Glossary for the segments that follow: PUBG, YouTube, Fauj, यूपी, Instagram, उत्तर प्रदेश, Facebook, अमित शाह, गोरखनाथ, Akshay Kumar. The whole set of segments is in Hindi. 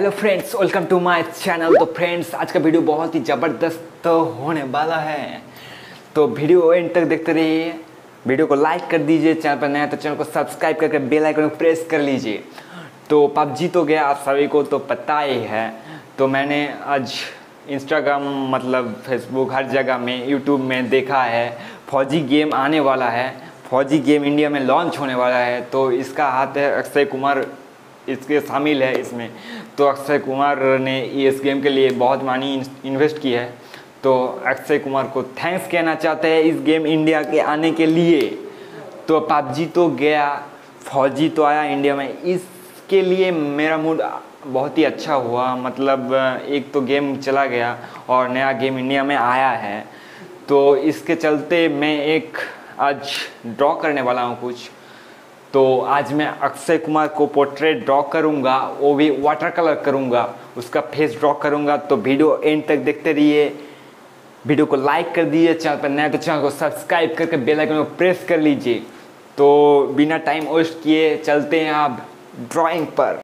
Hello friends, welcome to my channel. तो फ्रेंड्स, आज का वीडियो बहुत ही ज़बरदस्त होने वाला है, तो वीडियो एंड तक देखते रहिए। वीडियो को लाइक कर दीजिए, चैनल पर नया तो चैनल को सब्सक्राइब करके बेल आइकन को प्रेस कर लीजिए। तो पबजी तो गया, आप सभी को तो पता ही है। तो मैंने आज इंस्टाग्राम मतलब फेसबुक हर जगह में, यूट्यूब में देखा है फौजी गेम आने वाला है, फौजी गेम इंडिया में लॉन्च होने वाला है। तो इसका हाथ है अक्षय कुमार, इसके शामिल है इसमें। तो अक्षय कुमार ने इस गेम के लिए बहुत मानी इन्वेस्ट की है, तो अक्षय कुमार को थैंक्स कहना चाहते हैं इस गेम इंडिया के आने के लिए। तो पबजी तो गया, फौजी तो आया इंडिया में, इसके लिए मेरा मूड बहुत ही अच्छा हुआ। मतलब एक तो गेम चला गया और नया गेम इंडिया में आया है, तो इसके चलते मैं एक आज ड्रॉ करने वाला हूँ कुछ। तो आज मैं अक्षय कुमार को पोर्ट्रेट ड्रॉ करूँगा, वो भी वाटर कलर करूँगा, उसका फेस ड्रॉ करूँगा। तो वीडियो एंड तक देखते रहिए। वीडियो को लाइक कर दीजिए, चैनल पर नया तो चैनल को सब्सक्राइब करके बेल आइकन को प्रेस कर लीजिए। तो बिना टाइम वेस्ट किए चलते हैं आप ड्राइंग पर।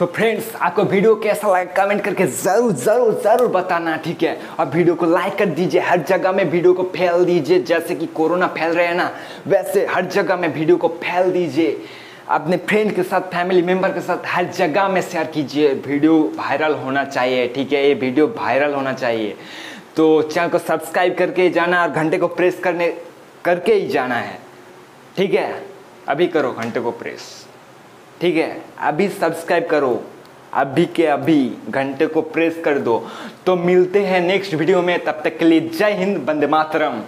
तो फ्रेंड्स आपको वीडियो कैसा लगा कमेंट करके ज़रूर ज़रूर ज़रूर बताना, ठीक है। और वीडियो को लाइक कर दीजिए, हर जगह में वीडियो को फैल दीजिए, जैसे कि कोरोना फैल रहे हैं ना, वैसे हर जगह में वीडियो को फैल दीजिए। अपने फ्रेंड के साथ, फैमिली मेम्बर के साथ हर जगह में शेयर कीजिए। वीडियो वायरल होना चाहिए, ठीक है, ये वीडियो वायरल होना चाहिए। तो चैनल को सब्सक्राइब करके जाना और घंटे को प्रेस करके ही जाना है, ठीक है। अभी करो घंटे को प्रेस, ठीक है, अभी सब्सक्राइब करो, अभी के अभी घंटे को प्रेस कर दो। तो मिलते हैं नेक्स्ट वीडियो में, तब तक के लिए जय हिंद, वंदे मातरम।